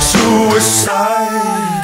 suicide.